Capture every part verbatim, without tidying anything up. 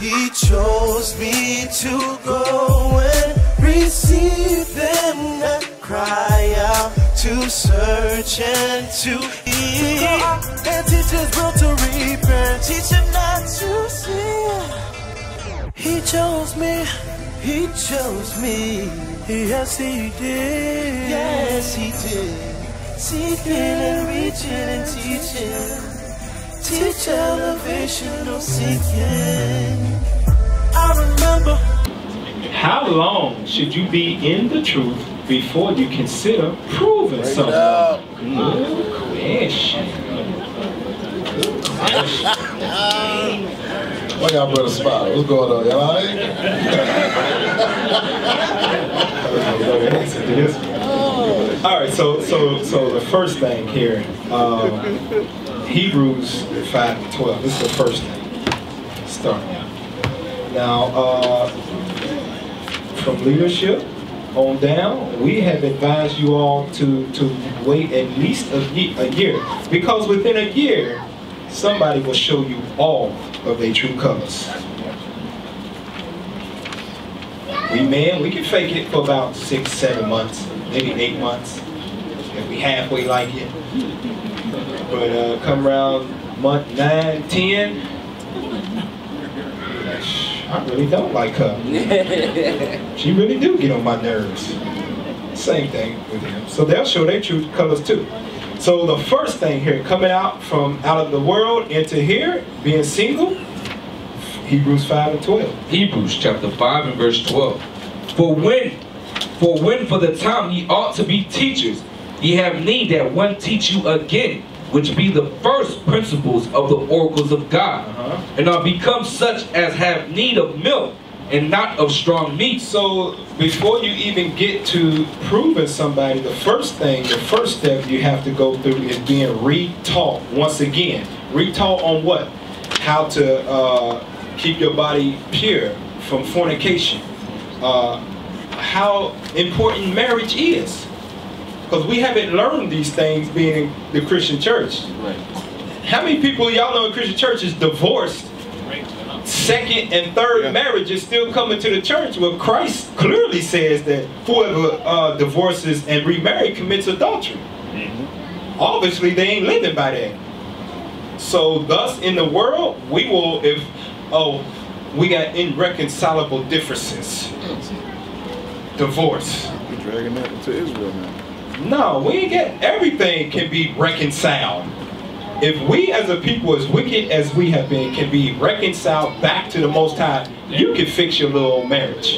He chose me to go and receive them and cry out, to search and to hear. Go out and teach his world to repent, teach him not to sin. He chose me, he chose me, yes he did, yes he did. Seeking and reaching and teaching, teach elevational seeking. I remember. How long should you be in the truth before you consider proving Bring something? Good question. Good question. Why y'all brother spot? What's going on? Y'all all right? oh. All right. So, so, so the first thing here. Um, Hebrews five and twelve. This is the first thing. Starting out. Now, uh, from leadership on down, we have advised you all to, to wait at least a, ye a year. Because within a year, somebody will show you all of their true colors. We man, we can fake it for about six, seven months, maybe eight months. If we halfway like it. But uh, come around month nine, ten, I really don't like her. She really do get on my nerves. Same thing with him. So they'll show their true colors too. So the first thing here, coming out from out of the world into here, being single, Hebrews five and twelve. Hebrews chapter five and verse twelve. For when, for when for the time ye ought to be teachers, ye have need that one teach you again, which be the first principles of the oracles of God, uh-huh. and are become such as have need of milk and not of strong meat. So before you even get to proving somebody, the first thing, the first step you have to go through is being re-taught once again. Re-taught on what? How to uh, keep your body pure from fornication. Uh, how important marriage is. Because we haven't learned these things being the Christian church. Right. How many people y'all know in Christian church is divorced? Right. Second and third yeah. marriage is still coming to the church. Well, Christ clearly says that whoever uh, divorces and remarries commits adultery. Mm-hmm. Obviously, they ain't living by that. So, thus, in the world, we will, if, oh, we got irreconcilable differences. Divorce. We're dragging that into Israel now. No, we get everything can be reconciled. If we as a people, as wicked as we have been, can be reconciled back to the Most High, you can fix your little old marriage.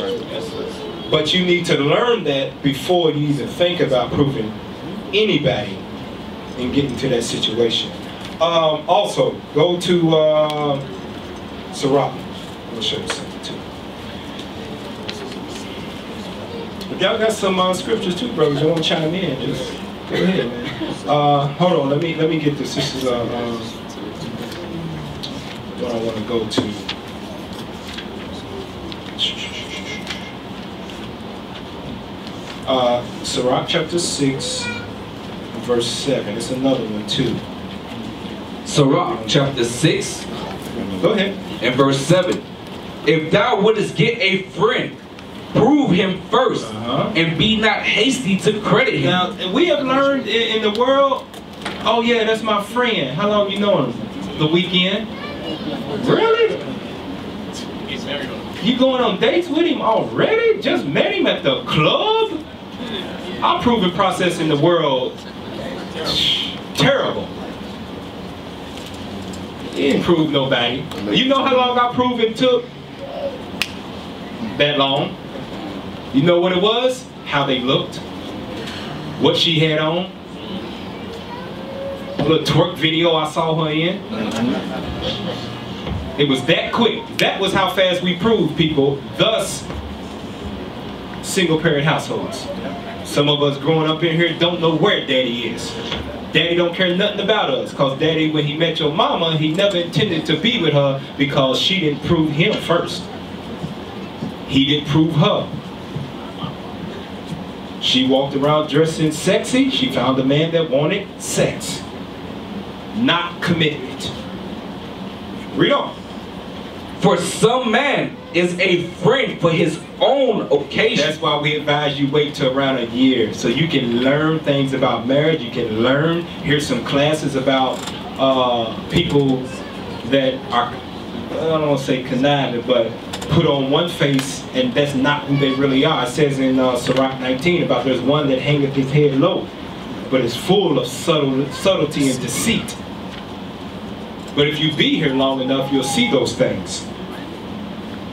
But you need to learn that before you even think about proving anybody and getting to that situation. Um, also, go to uh, Sirach. I'm gonna show you something too. Y'all got some uh, scriptures too, brothers. You want to chime in? Just go ahead, man. Uh, hold on. Let me let me get this. This is uh, uh, what I want to go to. Uh, Sirach chapter six, verse seven. It's another one too. Sirach chapter six. Go ahead. And verse seven. If thou wouldest get a friend, prove him first, uh-huh. and be not hasty to credit him. Now, we have learned in, in the world, oh yeah, that's my friend. How long you know him? The weekend? Really? You going on dates with him already? Just met him at the club? Our proving process in the world, terrible. He didn't prove nobody. You know how long our proving took? That long. You know what it was? How they looked, what she had on, a little twerk video I saw her in. It was that quick. That was how fast we proved people. Thus, single parent households. Some of us growing up in here don't know where daddy is. Daddy don't care nothing about us, because daddy, when he met your mama, he never intended to be with her because she didn't prove him first. He didn't prove her. She walked around dressing sexy. She found a man that wanted sex, not commitment. Read on. For some man is a friend for his own occasion. That's why we advise you wait till around a year so you can learn things about marriage. You can learn, here's some classes about uh, people that are, I don't want to say conniving, but put on one face and that's not who they really are. It says in uh, Sirach nineteen about there's one that hangeth his head low, but is full of subtle, subtlety and deceit. But if you be here long enough, you'll see those things.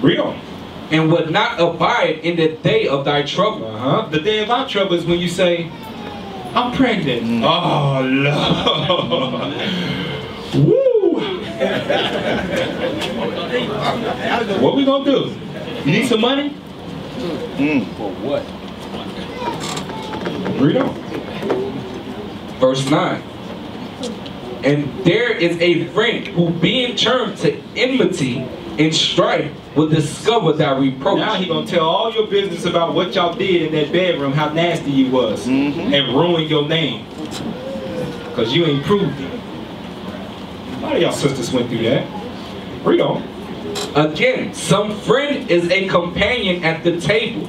Real. And would not abide in the day of thy trouble. Uh-huh. The day of our trouble is when you say, I'm pregnant. Mm. Oh, Lord. Woo. What are we going to do? You need some money? Mm. For what? Read on. Verse nine. And there is a friend who, being turned to enmity and strife, will discover that reproach. Now he gonna tell all your business about what y'all did in that bedroom, how nasty you was, mm-hmm. and ruin your name, cause you ain't proved it. A lot of y'all sisters went through that. Read on. Again, some friend is a companion at the table,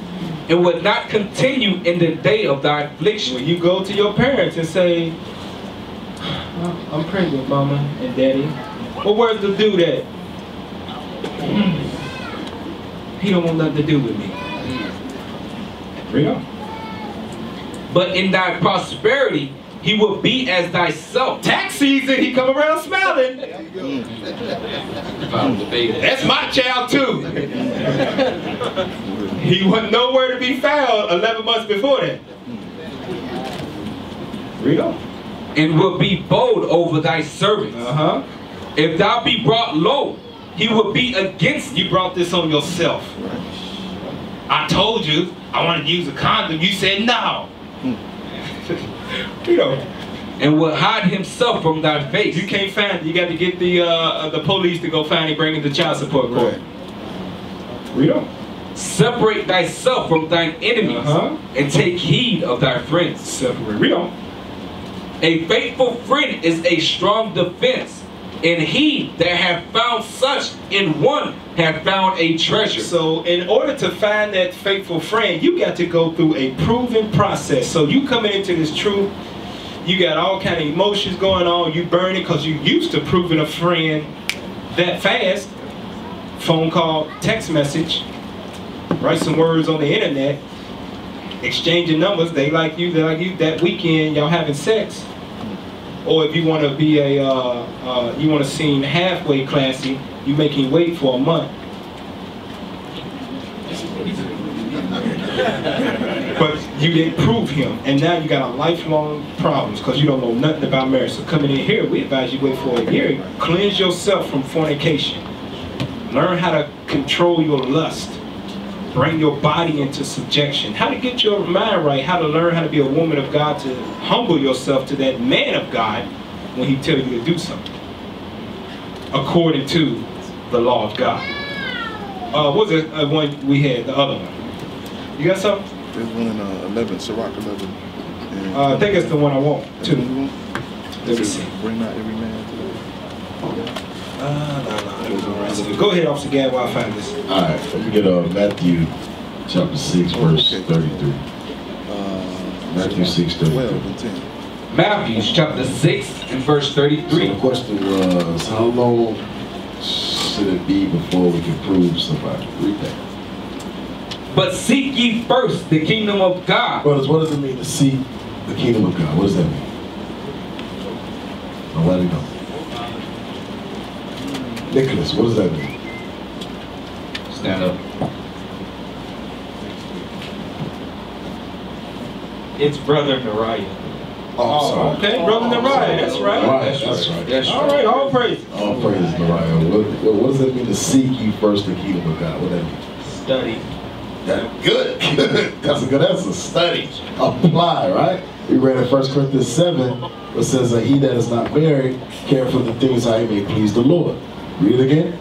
and would not continue in the day of thy affliction. When you go to your parents and say, I'm pregnant, mama and daddy. Well, where's the dude at? He don't want nothing to do with me. Real. But in thy prosperity, he will be as thyself. Tax season, he come around smiling. That's my child too. He wasn't nowhere to be found eleven months before that. Real. And will be bold over thy servants. Uh-huh. If thou be brought low, he will be against you. You brought this on yourself. I told you I wanted to use a condom. You said no. You know. And will hide himself from thy face. You can't find it. You got to get the uh, the police to go find him, bring him to child support court. Right. We don't. Separate thyself from thine enemies, uh-huh. and take heed of thy friends. Separate. We don't. A faithful friend is a strong defense, and he that hath found such in one hath found a treasure. So in order to find that faithful friend, you got to go through a proven process. So you coming into this truth, you got all kind of emotions going on, you burning because you used to proving a friend that fast. Phone call, text message, write some words on the internet, exchanging numbers, they like you, they like you, that weekend y'all having sex. Or if you want to be a, uh, uh, you want to seem halfway classy, you make him wait for a month. But you didn't prove him, and now you got a lifelong problems because you don't know nothing about marriage. So coming in here, we advise you wait for a year. Cleanse yourself from fornication. Learn how to control your lust. Bring your body into subjection. How to get your mind right. How to learn how to be a woman of God. To humble yourself to that man of God when he tells you to do something according to the law of God. Uh, what was it? Uh, one we had, the other one. You got something? There's one in uh, eleven, Sirach eleven. And uh, I think it's the one I want too. Let me see. Bring not every man to the... Uh, no, no, no. Go ahead, Officer Gad, while I find this. Alright, let me get uh, Matthew chapter six, verse okay. thirty-three. Uh, Matthew six, thirty-three. Matthew chapter six and verse thirty-three. So the question was, how long should it be before we can prove somebody? Read that. But seek ye first the kingdom of God. Brothers, what does it mean to seek the kingdom of God? What does that mean? Nobody knows. Nicholas, what does that mean? Stand up. It's Brother Nariah. Oh, oh okay, Brother oh, Nariah, that's right. Right. That's, that's right. right. That's all right, all praise. All praise, Nariah. What, what does that mean to seek you first the kingdom of God? What does that mean? Study. That's good. That's a good answer. Study. Apply, right? We read in First Corinthians seven, it says that he that is not married, care for the things how he may please the Lord. Read it again.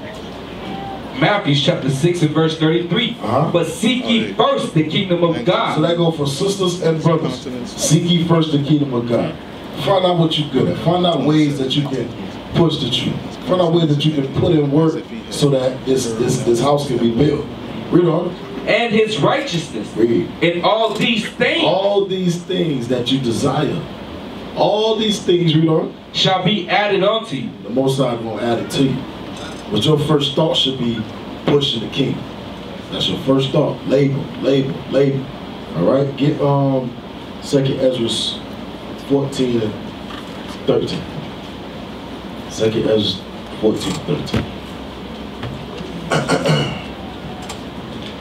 Matthew chapter six and verse thirty-three. Uh-huh. But seek ye first the kingdom of God. So that goes for sisters and brothers. Seek ye first the kingdom of God. Find out what you're good at. Find out ways that you can push the truth. Find out ways that you can put in work so that this, this, this house can be built. Read on. And his righteousness. Read. In all these things. All these things that you desire. All these things, read on. Shall be added unto you. The Most High will add it to you. But your first thought should be pushing the kingdom. That's your first thought. Labor, labor, labor. Alright? Get um second Ezra fourteen and thirteen. second Ezra fourteen, thirteen.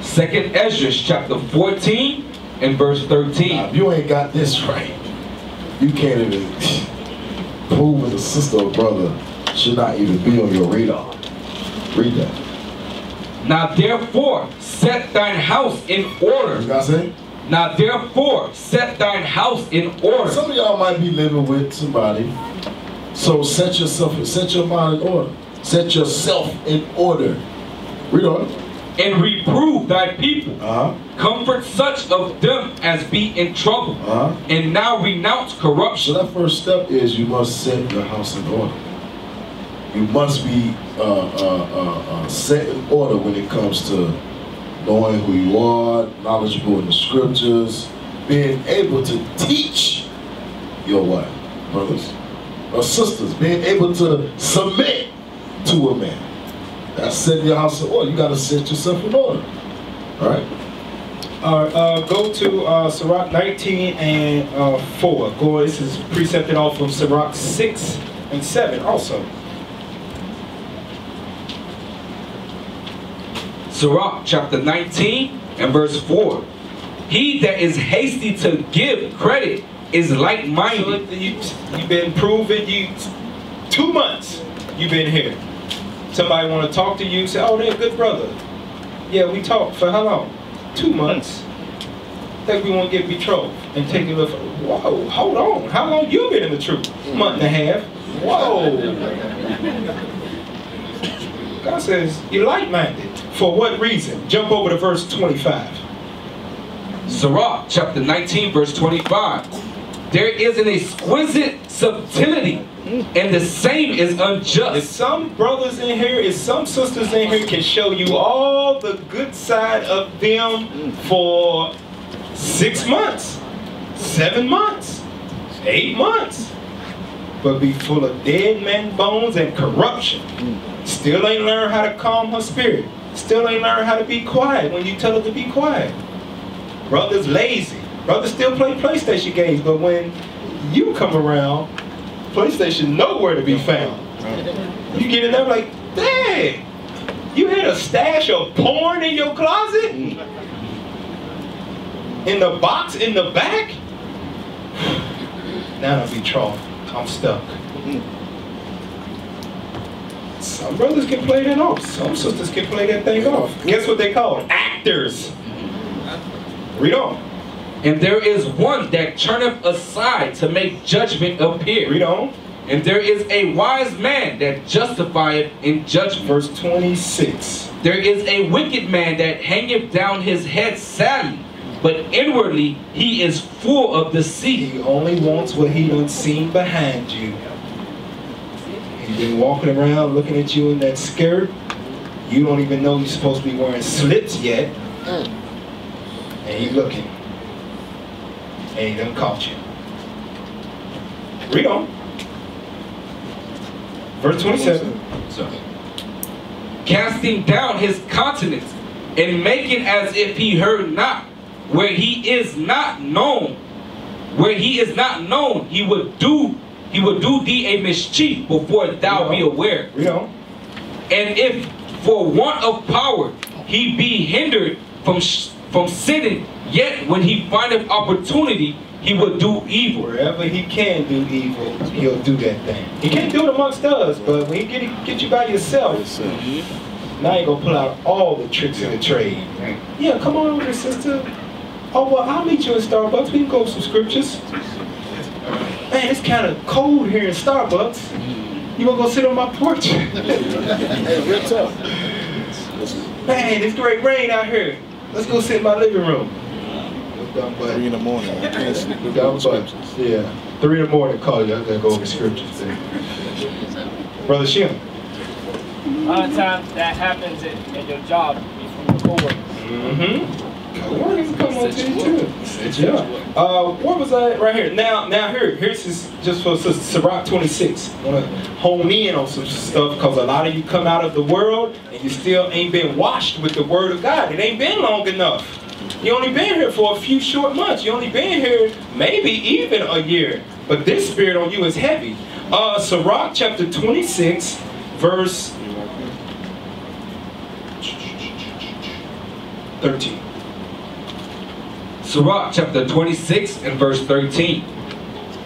second Ezra chapter fourteen and verse thirteen. Now, if you ain't got this right, you can't even prove that a sister or brother should not even be on your radar. Read that. Now therefore set thine house in order. You got to say? Now therefore set thine house in order. Some of y'all might be living with somebody. So set yourself, set your mind in order. Set yourself in order. Read on. And reprove thy people. Uh-huh. Comfort such of them as be in trouble. Uh-huh. And now renounce corruption. So that first step is you must set your house in order. You must be uh, uh, uh, uh, set in order when it comes to knowing who you are, knowledgeable in the scriptures, being able to teach your wife, brothers, or sisters, being able to submit to a man. That's setting your house in order. You got to set yourself in order. All right? All right. Uh, go to uh, Sirach nineteen and four. Go, this is precepted off of Sirach six and seven also. Sirach chapter nineteen and verse four. He that is hasty to give credit is like-minded. So you, you've been proven, you two months you've been here. Somebody want to talk to you, say, oh, they're a good brother. Yeah, we talked for how long? Two months. Think we want to get betrothed and take you look. Whoa, hold on. How long you been in the truth? Month and a half. Whoa. God says, you're like-minded. For what reason? Jump over to verse twenty-five. Sirach chapter nineteen verse twenty-five. There is an exquisite subtlety, and the same is unjust. If some brothers in here, if some sisters in here can show you all the good side of them for six months, seven months, eight months, but be full of dead man bones and corruption, still ain't learned how to calm her spirit, still ain't learned how to be quiet when you tell her to be quiet. Brother's lazy. Brothers still play PlayStation games, but when you come around, PlayStation nowhere to be found. You get in there like, dang, you had a stash of porn in your closet? In the box, in the back? Now I'll be trough. I'm stuck. Some brothers can play that off. Some sisters can play that thing off. Guess what they call it? Actors. Read on. And there is one that turneth aside to make judgment appear. Read on. And there is a wise man that justifieth in judgment. Verse twenty-six. There is a wicked man that hangeth down his head sadly, but inwardly he is full of deceit. He only wants what he done seen behind you. He's been walking around looking at you in that skirt. You don't even know you're supposed to be wearing slips yet. And he's looking. And he done caught you. Read on. Verse twenty-seven. Sorry. Casting down his countenance and making as if he heard not, where he is not known, where he is not known, he would do, he would do thee a mischief before thou be aware. Read on. And if for want of power he be hindered from from sinning. Yet, when he findeth opportunity, he will do evil. Wherever he can do evil, he'll do that thing. He can't do it amongst us, but when he get, get you by yourself, now you're going to pull out all the tricks in the trade. Yeah, come on over, sister. Oh, well, I'll meet you in Starbucks. We can go over some scriptures. Man, it's kind of cold here in Starbucks. You want to go sit on my porch? Hey, real tough. Man, it's great rain out here. Let's go sit in my living room. Three in the morning. Yeah. Three in the morning, call you. I gotta go over scriptures. Brother Shem. A lot of times that happens at, at your job, from your coworkers. Mm-hmm. Coworkers come on to you too. Yeah. Uh, what was I right here? Now, now here, here's his, just for Sirach twenty-six. I want to hone in on some stuff because a lot of you come out of the world and you still ain't been washed with the Word of God. It ain't been long enough. You only been here for a few short months. You only been here maybe even a year. But this spirit on you is heavy. Uh, Sirach chapter twenty-six, verse thirteen. Sirach chapter twenty-six and verse thirteen.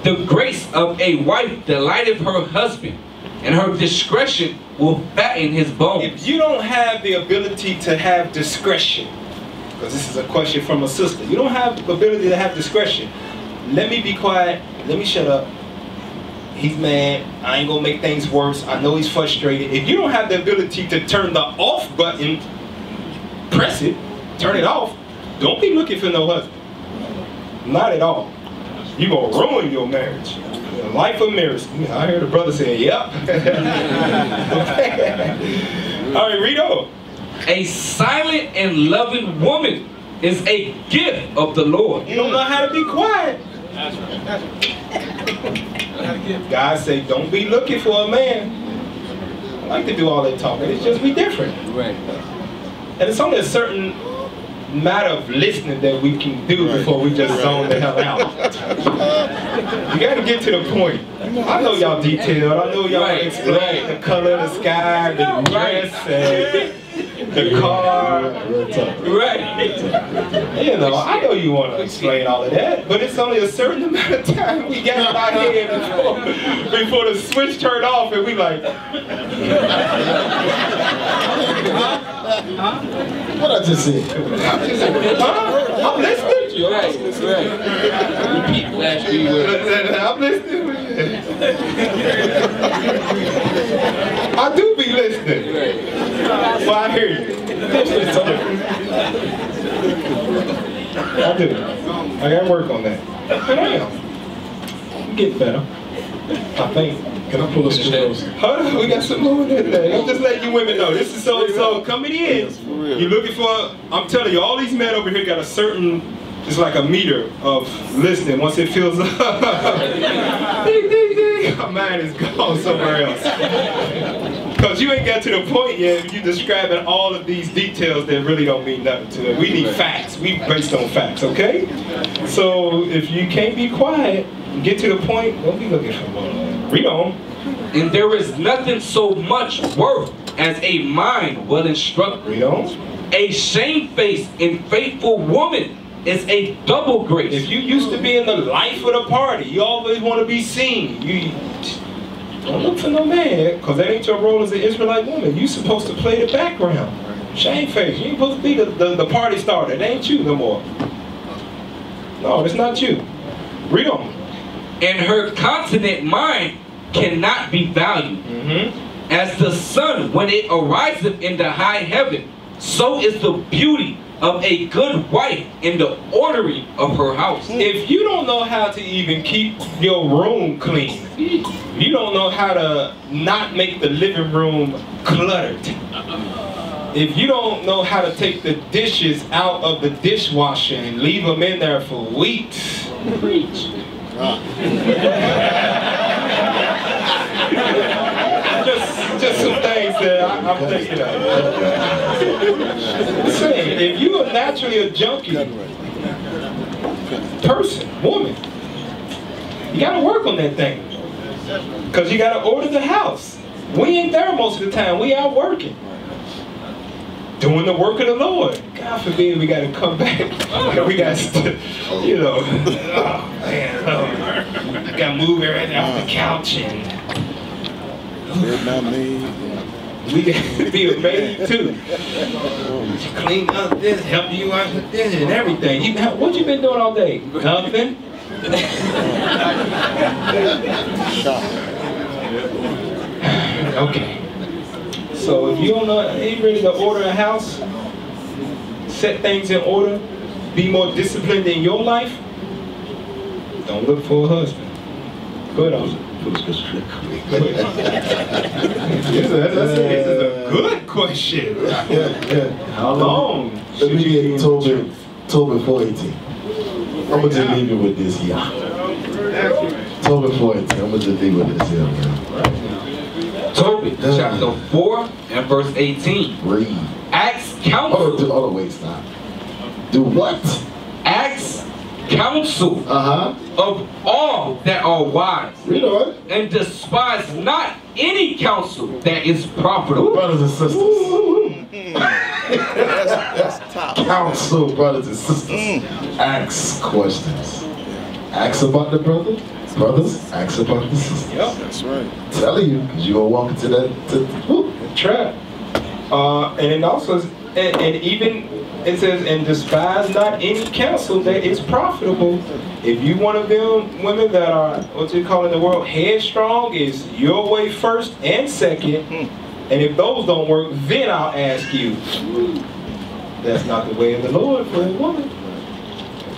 The grace of a wife delighteth her husband, and her discretion will fatten his bones. If you don't have the ability to have discretion, because this is a question from a sister, you don't have the ability to have discretion. Let me be quiet. Let me shut up. He's mad. I ain't gonna make things worse. I know he's frustrated. If you don't have the ability to turn the off button, press it, turn it off. Don't be looking for no husband. Not at all. You gonna ruin your marriage. The life of marriage. I heard a brother saying, "Yep." All right, read on. A silent and loving woman is a gift of the Lord. You don't know how to be quiet. That's right. That's right. God say, don't be looking for a man. I like to do all that talking. It's just we different. Right. And it's only a certain matter of listening that we can do right. before we just right. zone the hell out. You gotta get to the point. I know y'all detailed. I know y'all right. explain right. the color of the sky, the dress, and the car. Right. You know, I know you want to explain all of that, but it's only a certain amount of time we got out here before, before the switch turned off, and we like. What I just said? Huh? I'm listening to you. Right, right. Repeat last few words. I'm listening to you. I do be listening. Well, I hear you. I do. I gotta work on that. Damn. I'm getting better. I think. Can I pull a screen? Hold on, we got some more in that thing. I'm just letting you women know. This is so and so coming in. You're looking for, I'm telling you, all these men over here got a certain, it's like a meter of listening. Once it fills up, ding, ding, ding, my mind is gone somewhere else. Because you ain't got to the point yet, you're describing all of these details that really don't mean nothing to them. We need facts. We based on facts, okay? So if you can't be quiet, get to the point, don't be looking for more. Read on. And there is nothing so much worth as a mind well instructed. Read on. A shamefaced and faithful woman is a double grace. If you used to be in the life of the party, you always want to be seen. You don't look for no man, because that ain't your role as an Israelite woman. You're supposed to play the background. Shamefaced. You ain't supposed to be the, the, the party starter. That ain't you no more. No, it's not you. Read on. And her continent mind cannot be valued. Mm-hmm. As the sun, when it ariseth in the high heaven, so is the beauty of a good wife in the ornery of her house. If you don't know how to even keep your room clean, you don't know how to not make the living room cluttered. If you don't know how to take the dishes out of the dishwasher and leave them in there for weeks, preach. just, just some things that I, I'm thinking of. Say, if you are naturally a junkie person, woman, you gotta work on that thing. Cause you gotta order the house. We ain't there most of the time. We out working, doing the work of the Lord. God forbid we gotta come back. We got, you know, oh man, oh, I gotta move everything off the couch and. We gotta be a baby too. Clean up this, help you out with this and everything. You, what you been doing all day? Nothing. Okay. So if you don't know, ain't ready to order a house, set things in order, be more disciplined in your life, don't look for a husband. good on it. Who's going to trick me? This is a good question. Yeah, yeah. How long? Let me get told it, told before eighteen. I'm going to just leave you with this, yeah. Toby four, I'm going to just leave with this, yeah. Toby, chapter four and verse eighteen. Read. Acts counsel. Hold on, hold on, wait, stop. Do what? Acts counsel uh-huh. of all that are wise. Read on. And despise not any counsel that is profitable. Brothers and sisters. Ooh. That's, that's top. Counsel, brothers and sisters. Mm. Ask questions. Ask about the brother. Brothers, ask about the sisters. Yep. That's right. I'm telling you, because you're going to walk into that to, whoop, trap. Uh, and it also, and, and even it says, and despise not any counsel that is profitable. If you one of them women that are, what you call in the world, headstrong, is your way first and second. Mm. And if those don't work, then I'll ask you. That's not the way of the Lord for a woman.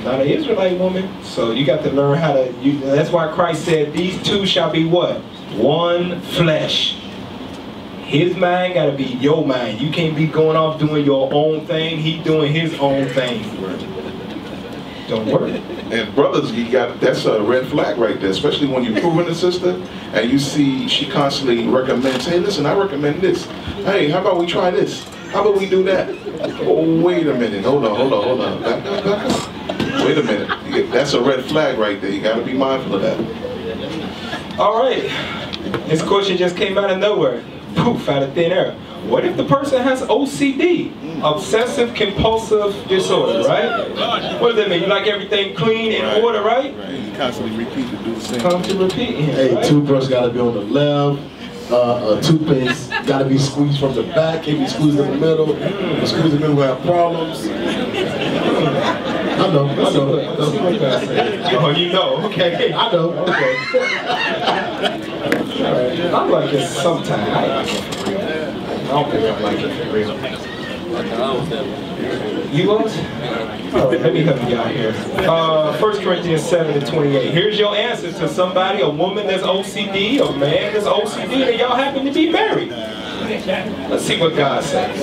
Not an Israelite woman. So you got to learn how to, you, that's why Christ said, these two shall be what? One flesh. His mind got to be your mind. You can't be going off doing your own thing. He doing his own thing. Don't work. And brothers, you got, that's a red flag right there, especially when you're proving a sister and you see she constantly recommends, hey, listen, I recommend this. Hey, how about we try this? How about we do that? Oh, wait a minute. Hold on, hold on, hold on. Back, back, back. Wait a minute. That's a red flag right there. You got to be mindful of that. All right. This question just came out of nowhere. Poof, out of thin air. What if the person has O C D? Obsessive-compulsive disorder, right? What does that mean? You like everything clean and right. order, right? Right. You constantly repeat to do the same. Constantly repeat. Hey, right? Toothbrush got to be on the left. Uh, a toothpaste got to be squeezed from the back. Can't be squeezed in the middle. If squeeze in the middle, we have problems. I know. I know. I know. Oh, you know. Okay. I know. Okay. Right. I'm like it sometimes. I don't think I'm like it for real. You was? All right, let me help you out here. Uh, First Corinthians seven and twenty-eight. Here's your answer to somebody, a woman that's O C D, a man that's O C D, and y'all happen to be married. Let's see what God says.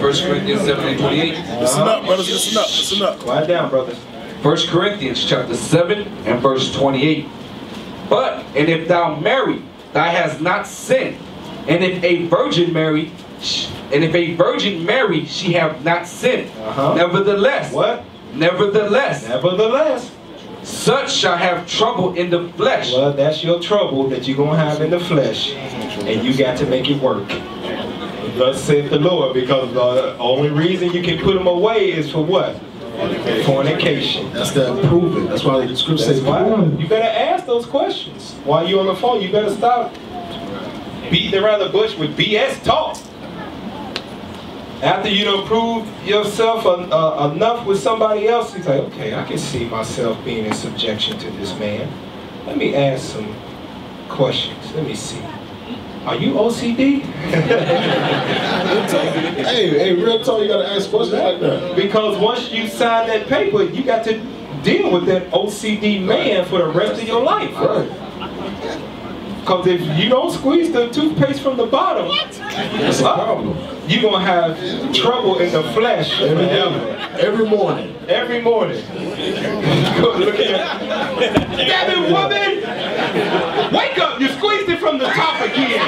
First Corinthians seven and twenty-eight. Listen up, brothers. Listen up. Listen up. Quiet down, brothers. First Corinthians chapter seven and verse twenty-eight. But, and if thou marry, thou hast not sinned, and if a virgin marry, and if a virgin marry, she have not sinned. Uh-huh. Nevertheless, what? Nevertheless, nevertheless, such shall have trouble in the flesh. Well, that's your trouble that you're gonna have in the flesh, and you got to make it work. Thus saith the Lord, because the only reason you can put them away is for what? Fornication. That's that proven. That's why the scripture says, you better ask those questions. While you're on the phone, you better stop beating around the bush with B S talk. After you don't prove yourself en uh, enough with somebody else, it's like, okay, I can see myself being in subjection to this man. Let me ask some questions. Let me see. Are you O C D? Hey, hey, real talk, you gotta ask questions like that. Because once you sign that paper, you got to deal with that O C D man for the rest of your life. Because right. if you don't squeeze the toothpaste from the bottom, that's a problem. You're gonna have trouble in the flesh every, every morning. Every morning. Look at damn it, woman! Wake up! You squeezed it from the top again!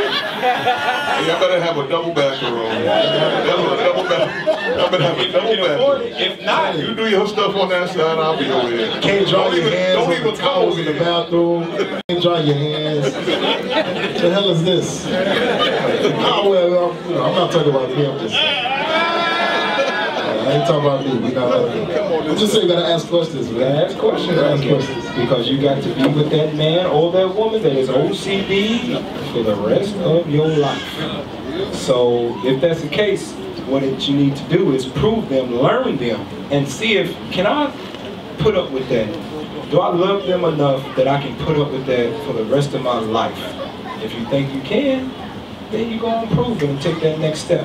Y'all better have a double bathroom. Y'all better, double bathroom. Y'all better have a double bathroom. If not, you do your stuff on that side, I'll be over here. Can't dry your hands. Don't even towels in the bathroom. Can't dry your hands. What the hell is this? Oh, well, I'm not talking about me, I'm just I ain't talking about me. We not about me. I'm just saying you gotta ask questions, man. Ask questions. Ask questions. Because you got to be with that man or that woman that is O C D for the rest of your life. So if that's the case, what it, you need to do is prove them, learn them, and see if, can I put up with that? Do I love them enough that I can put up with that for the rest of my life? If you think you can, then you go and prove it and take that next step.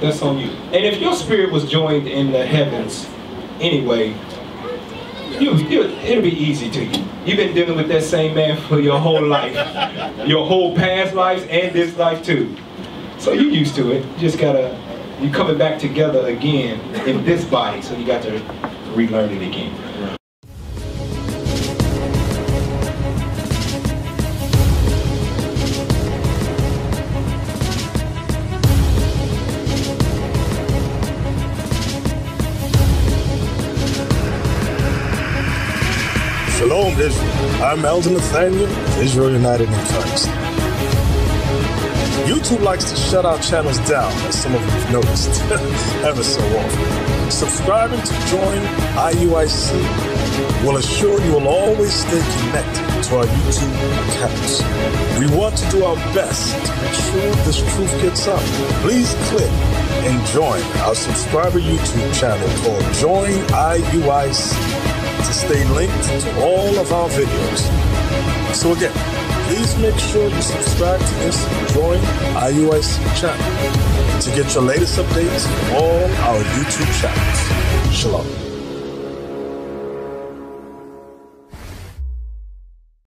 That's on you. And if your spirit was joined in the heavens anyway, you, you, it'll be easy to you. You've been dealing with that same man for your whole life. Your whole past life and this life too. So you're used to it. You just gotta, you're coming back together again in this body. So you got to relearn it again. Shalom, I'm Eldon Nathaniel, Israel United In Christ. YouTube likes to shut our channels down, as some of you have noticed, ever so often. Subscribing to join I U I C will assure you will always stay connected to our YouTube accounts. We want to do our best to make sure this truth gets out. Please click and join our subscriber YouTube channel called Join I U I C. To stay linked to all of our videos. So again, please make sure you subscribe to this Join I U I C channel to get your latest updates on all our YouTube channels. Shalom.